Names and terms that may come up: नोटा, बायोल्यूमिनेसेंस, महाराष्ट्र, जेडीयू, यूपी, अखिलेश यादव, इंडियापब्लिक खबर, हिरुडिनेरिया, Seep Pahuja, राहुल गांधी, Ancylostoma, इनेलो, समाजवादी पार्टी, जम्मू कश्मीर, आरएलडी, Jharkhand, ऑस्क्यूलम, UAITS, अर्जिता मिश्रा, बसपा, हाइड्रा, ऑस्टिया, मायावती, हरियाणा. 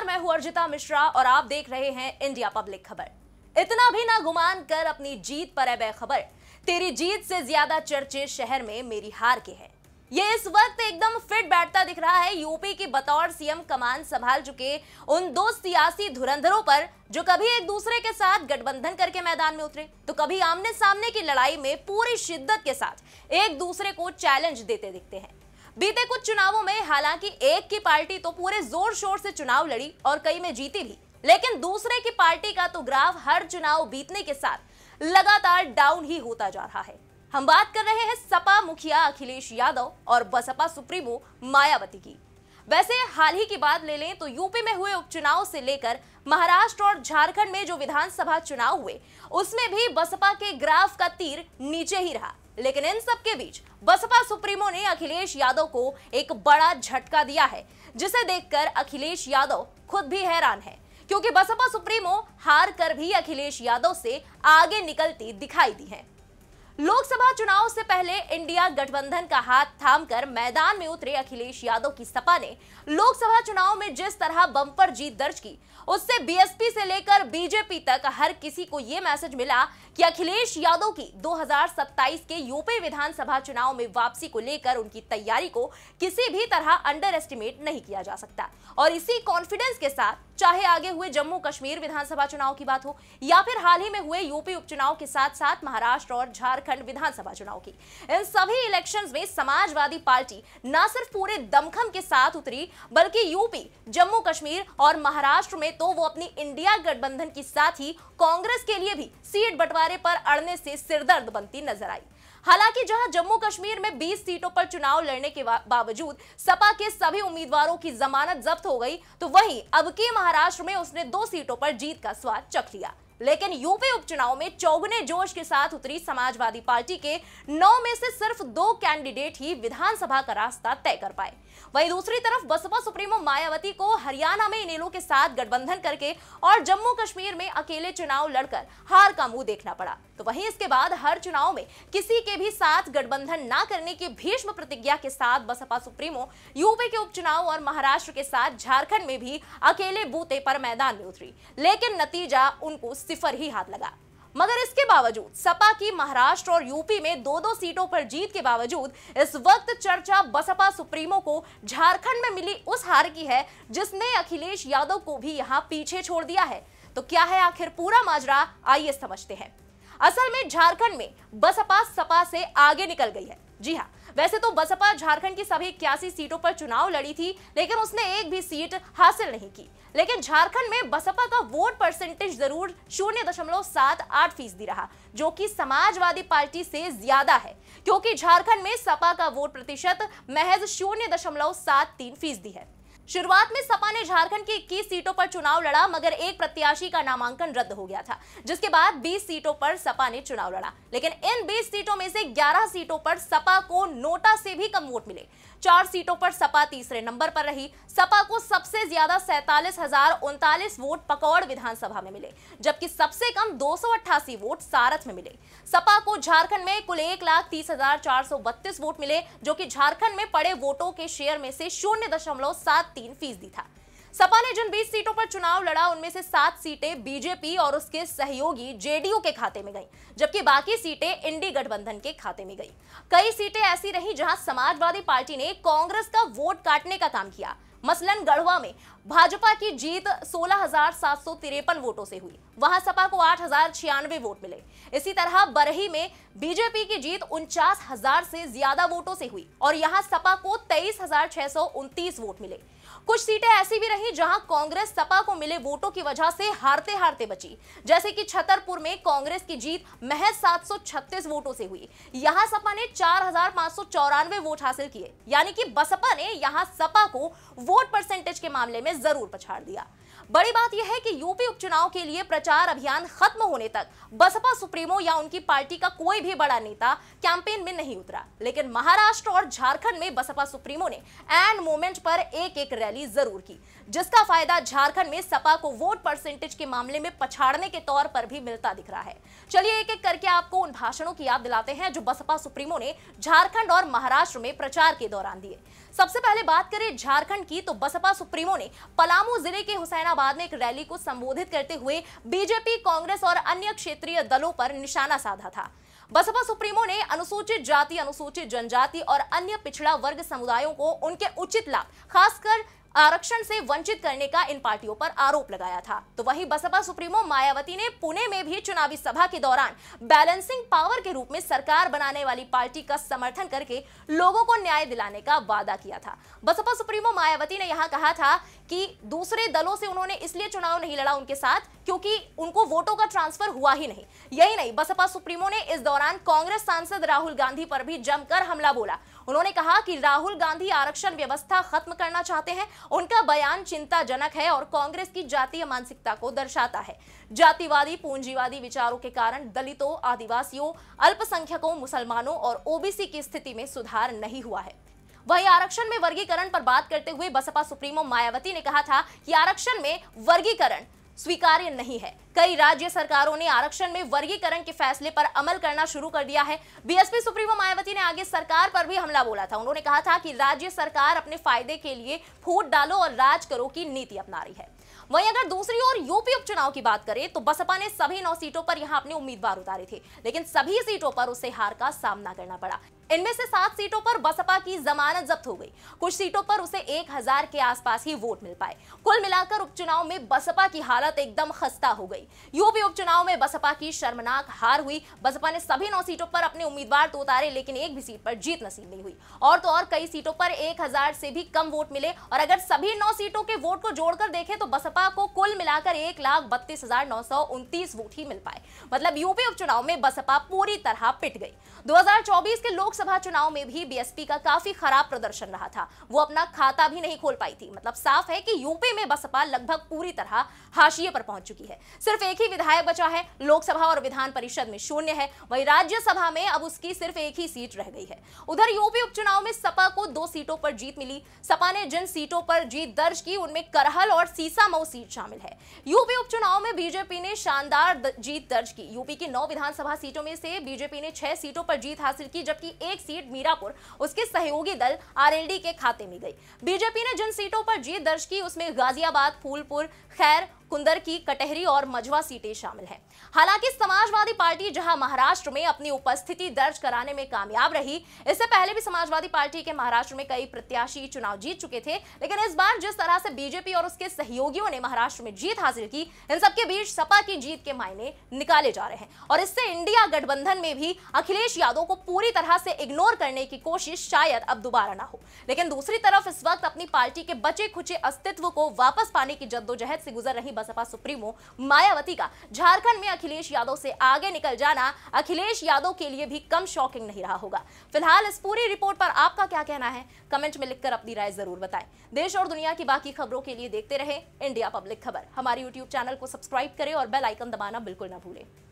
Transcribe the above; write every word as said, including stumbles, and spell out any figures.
नमस्कार, मैं हूं अर्जिता मिश्रा और आप देख रहे हैं इंडिया पब्लिक खबर। इतना भी ना गुमान कर अपनी जीत पर ऐ खबर, तेरी जीत से ज्यादा चर्चे शहर में मेरी हार के है। ये इस वक्त एकदम फिट बैठता दिख रहा है यूपी के बतौर सीएम कमान संभाल चुके उन दो सियासी धुरंधरों पर जो कभी एक दूसरे के साथ गठबंधन करके मैदान में उतरे तो कभी आमने सामने की लड़ाई में पूरी शिद्दत के साथ एक दूसरे को चैलेंज देते दिखते हैं। बीते कुछ चुनावों में हालांकि एक की पार्टी तो पूरे जोर शोर से चुनाव लड़ी और कई में जीती भी, लेकिन दूसरे की पार्टी का तो ग्राफ हर चुनाव बीतने के साथ लगातार डाउन ही होता जा रहा है। हम बात कर रहे हैं सपा मुखिया अखिलेश यादव और बसपा सुप्रीमो मायावती की। वैसे हाल ही की बात ले लें तो यूपी में हुए उपचुनाव से लेकर महाराष्ट्र और झारखंड में जो विधानसभा चुनाव हुए उसमें भी बसपा के ग्राफ का तीर नीचे ही रहा, लेकिन इन सब के बीच बसपा सुप्रीमो ने अखिलेश यादव को एक बड़ा झटका दिया है, जिसे देखकर अखिलेश यादव खुद भी हैरान है क्योंकि बसपा सुप्रीमो हार कर भी अखिलेश यादव से आगे निकलती दिखाई दी है। लोकसभा चुनाव से पहले इंडिया गठबंधन का हाथ थामकर मैदान में उतरे अखिलेश यादव की सपा ने लोकसभा चुनाव में जिस तरह बंपर जीत दर्ज की, उससे बीएसपी से लेकर बीजेपी तक हर किसी को यह मैसेज मिला कि अखिलेश यादव की दो हज़ार सत्ताईस के यूपी विधानसभा चुनाव में वापसी को लेकर उनकी तैयारी को किसी भी तरह अंडर एस्टिमेट नहीं किया जा सकता। और इसी कॉन्फिडेंस के साथ चाहे आगे हुए जम्मू कश्मीर विधानसभा चुनाव की बात हो या फिर हाल ही में हुए यूपी उपचुनाव के साथ साथ महाराष्ट्र और झारखंड विधानसभा चुनाव की, इन सभी इलेक्शंस में समाजवादी पार्टी न सिर्फ पूरे दमखम के साथ उतरी बल्कि यूपी, जम्मू कश्मीर और महाराष्ट्र में तो वो अपनी इंडिया गठबंधन के साथ ही कांग्रेस के लिए भी सीट बंटवारे पर अड़ने से सिरदर्द बनती नजर आई। हालांकि जहां जम्मू कश्मीर में बीस सीटों पर चुनाव लड़ने के बावजूद सपा के सभी उम्मीदवारों की जमानत जब्त हो गई, तो वहीं अब के महाराष्ट्र में उसने दो सीटों पर जीत का स्वाद चख लिया। लेकिन यूपी उपचुनाव में चौगुने जोश के साथ उतरी समाजवादी पार्टी के नौ में से सिर्फ दो कैंडिडेट ही विधानसभा का रास्ता तय कर पाए। वहीं दूसरी तरफ बसपा सुप्रीमो मायावती को हरियाणा में इनेलो के साथ गठबंधन करके और जम्मू कश्मीर में अकेले चुनाव लड़कर हार का मुंह देखना पड़ा। तो वहीं इसके बाद हर चुनाव में किसी के भी साथ गठबंधन ना करने की भीष्म प्रतिज्ञा के साथ बसपा सुप्रीमो यूपी के उपचुनाव और महाराष्ट्र के साथ झारखंड में भी अकेले बूते पर मैदान में उतरी, लेकिन नतीजा उनको सिफर ही हाथ लगा। मगर इसके बावजूद सपा की महाराष्ट्र और यूपी में दो दो सीटों पर जीत के बावजूद इस वक्त चर्चा बसपा सुप्रीमो को झारखंड में मिली उस हार की है जिसने अखिलेश यादव को भी यहां पीछे छोड़ दिया है। तो क्या है आखिर पूरा माजरा, आइए समझते हैं। असल में झारखंड में बसपा सपा से आगे निकल गई है। जी हाँ, वैसे तो बसपा झारखंड की सभी इक्यासी सीटों पर चुनाव लड़ी थी, लेकिन उसने एक भी सीट हासिल नहीं की। लेकिन झारखंड में बसपा का वोट परसेंटेज जरूर शून्य दशमलव सात आठ फीसदी रहा, जो कि समाजवादी पार्टी से ज्यादा है क्योंकि झारखंड में सपा का वोट प्रतिशत महज शून्य दशमलव सात तीन फीसदी है। शुरुआत में सपा ने झारखंड की इक्कीस सीटों पर चुनाव लड़ा, मगर एक प्रत्याशी का नामांकन रद्द हो गया था, जिसके बाद बीस सीटों पर सपा ने चुनाव लड़ा। लेकिन इन बीस सीटों में से ग्यारह सीटों पर सपा को नोटा से भी कम वोट मिले। चार सीटों पर सपा तीसरे नंबर पर रही। सपा को सबसे ज्यादा सैतालीस हजार उनतालीस वोट पकौड़ विधानसभा में मिले, जबकि सबसे कम दो सौ अट्ठासी वोट सारथ में मिले। सपा को झारखंड में कुल एक लाख तीस हजार चार सौ बत्तीस वोट मिले, जो कि झारखंड में पड़े वोटों के शेयर में से शून्य दशमलव सात तीन फीसदी था। सपा ने जिन बीस सीटों पर चुनाव लड़ा उनमें से सात सीटें बीजेपी और उसके सहयोगी जेडीयू के खाते में गईं, जबकि बाकी सीटें इंडी गठबंधन के खाते में गईं। कई सीटें ऐसी रहीं जहां समाजवादी पार्टी ने कांग्रेस का वोट काटने का काम किया। मसलन गढ़वा में भाजपा की जीत सोलह हजार सात सौ तिरपन वोटों से हुई, वहां सपा को आठ हजार छियानवे वोट मिले। इसी तरह बरही में बीजेपी की जीत उनचास हजार से ज्यादा वोटों से हुई और यहां सपा को तेईस हजार छह सौ उनतीस वोट मिले। कुछ सीटें ऐसी भी रही जहां कांग्रेस सपा को मिले वोटों की वजह से हारते हारते बची, जैसे कि छतरपुर में कांग्रेस की जीत महज सात सौ छत्तीस वोटों से हुई, यहाँ सपा ने चार हजार पांच सौ चौरानवे वोट हासिल किए। यानी कि बसपा ने यहाँ सपा को वोट परसेंटेज के मामले में जरूर पछाड़ दिया। बड़ी बात यह है कि यूपी उपचुनाव के लिए प्रचार अभियान खत्म होने तक बसपा सुप्रीमो या उनकी पार्टी का कोई भी बड़ा नेता कैंपेन में नहीं उतरा, लेकिन महाराष्ट्र और झारखंड में बसपा सुप्रीमो ने एंड मोमेंट पर एक एक रैली जरूर की, जिसका फायदा झारखंड में सपा को वोट परसेंटेज के मामले में पछाड़ने के तौर पर भी मिलता दिख रहा है। चलिए एक एक करके आपको उन भाषणों की याद दिलाते हैं जो बसपा सुप्रीमो ने झारखंड और महाराष्ट्र में प्रचार के दौरान दिए। सबसे पहले बात करें झारखंड की तो बसपा सुप्रीमो ने पलामू जिले के हुसैनाबाद में एक रैली को संबोधित करते हुए बीजेपी, कांग्रेस और अन्य क्षेत्रीय दलों पर निशाना साधा था। बसपा सुप्रीमो ने अनुसूचित जाति, अनुसूचित जनजाति और अन्य पिछड़ा वर्ग समुदायों को उनके उचित लाभ, खासकर आरक्षण से वंचित करने का इन पार्टियों पर आरोप लगाया था। तो वहीं बसपा सुप्रीमो मायावती ने पुणे में भी चुनावी सभा के दौरान बैलेंसिंग पावर के रूप में सरकार बनाने वाली पार्टी का समर्थन करके लोगों को न्याय दिलाने का वादा किया था। बसपा सुप्रीमो मायावती ने यहां कहा था कि दूसरे दलों से उन्होंने इसलिए चुनाव नहीं लड़ा उनके साथ क्योंकि उनको वोटों का ट्रांसफर हुआ ही नहीं। यही नहीं, बसपा सुप्रीमो ने इस दौरान कांग्रेस सांसद राहुल गांधी पर भी जमकर हमला बोला। उन्होंने कहा कि राहुल गांधी आरक्षण व्यवस्था खत्म करना चाहते हैं, उनका बयान चिंताजनक है और कांग्रेस की जातीय मानसिकता को दर्शाता है। जातिवादी, पूंजीवादी विचारों के कारण दलितों, आदिवासियों, अल्पसंख्यकों, मुसलमानों और ओबीसी की स्थिति में सुधार नहीं हुआ है। वहीं आरक्षण में वर्गीकरण पर बात करते हुए बसपा सुप्रीमो मायावती ने कहा था कि आरक्षण में वर्गीकरण स्वीकार्य नहीं है। कई राज्य सरकारों ने आरक्षण में वर्गीकरण के फैसले पर अमल करना शुरू कर दिया है। बीएसपी सुप्रीमो मायावती ने आगे सरकार पर भी हमला बोला था। उन्होंने कहा था कि राज्य सरकार अपने फायदे के लिए फूट डालो और राज करो की नीति अपना रही है। वहीं अगर दूसरी ओर यूपी उपचुनाव की बात करें तो बसपा ने सभी नौ सीटों पर यहां अपने उम्मीदवार उतारे थे, लेकिन सभी सीटों पर उसे हार का सामना करना पड़ा। इनमें से सात सीटों पर बसपा की जमानत जब्त हो गई, कुछ सीटों पर उसे एक हजार के आसपास ही वोट मिल पाए। कुल मिलाकर उपचुनाव में बसपा की हालत एकदम खस्ता हो गई। यूपी उपचुनाव में बसपा की शर्मनाक हार हुई। बसपा ने सभी नौ सीटों पर अपने उम्मीदवार तो उतारे, लेकिन एक भी सीट पर जीत नसीब नहीं हुई। और तो और कई सीटों पर एक हजार से भी कम वोट मिले और अगर सभी नौ सीटों के वोट को जोड़कर देखें तो बसपा को कुल मिलाकर एक लाख बत्तीस हजार नौ सौ उनतीस वोट ही मिल पाए। मतलब यूपी उपचुनाव में बसपा पूरी तरह पिट गई। दो हजार चौबीस के लोक लोकसभा चुनाव में भी बीएसपी का काफी खराब प्रदर्शन रहा था, वो अपना खाता भी नहीं खोल पाई थी। मतलब साफ है कि यूपी में बसपा लगभग पूरी तरह हाशिए पर पहुंच चुकी है। सिर्फ एक ही विधायक बचा है, लोकसभा और विधान परिषद में शून्य है। वहीं राज्यसभा में अब उसकी सिर्फ एक ही सीट रह गई है। उधर यूपी उपचुनाव में सपा को दो सीटों पर जीत मिली। सपा ने जिन सीटों पर जीत दर्ज की उनमें करहल और सीसामऊ सीट शामिल है। यूपी उपचुनाव में बीजेपी ने शानदार जीत दर्ज की। यूपी की नौ विधानसभा सीटों में से बीजेपी ने छह सीटों पर जीत हासिल की, जबकि एक सीट मीरापुर उसके सहयोगी दल आरएलडी के खाते में गई। बीजेपी ने जिन सीटों पर जीत दर्ज की उसमें गाजियाबाद, फूलपुर, खैर, कुंदरकी, कटहरी और मझवा सीटें शामिल हैं। हालांकि समाजवादी पार्टी जहां महाराष्ट्र में अपनी उपस्थिति दर्ज कराने में कामयाब रही, इससे पहले भी समाजवादी पार्टी के महाराष्ट्र में कई प्रत्याशी चुनाव जीत चुके थे, लेकिन इस बार जिस तरह से बीजेपी और उसके सहयोगियों ने महाराष्ट्र में जीत हासिल की, इन सबके बीच सपा की जीत के मायने निकाले जा रहे हैं और इससे इंडिया गठबंधन में भी अखिलेश यादव को पूरी तरह से इग्नोर करने की कोशिश शायद अब दोबारा ना हो। लेकिन दूसरी तरफ इस वक्त अपनी पार्टी के बचे खुचे अस्तित्व को वापस पाने की जद्दोजहद से गुजर रही बसपा सुप्रीमो मायावती का झारखंड में अखिलेश यादव से आगे निकल जाना अखिलेश यादव के लिए भी कम शॉकिंग नहीं रहा होगा। फिलहाल इस पूरी रिपोर्ट पर आपका क्या कहना है, कमेंट में लिखकर अपनी राय जरूर बताएं। देश और दुनिया की बाकी खबरों के लिए देखते रहें इंडिया पब्लिक खबर। हमारे यूट्यूब चैनल को सब्सक्राइब करें और बेल आइकन दबाना बिल्कुल ना भूलें।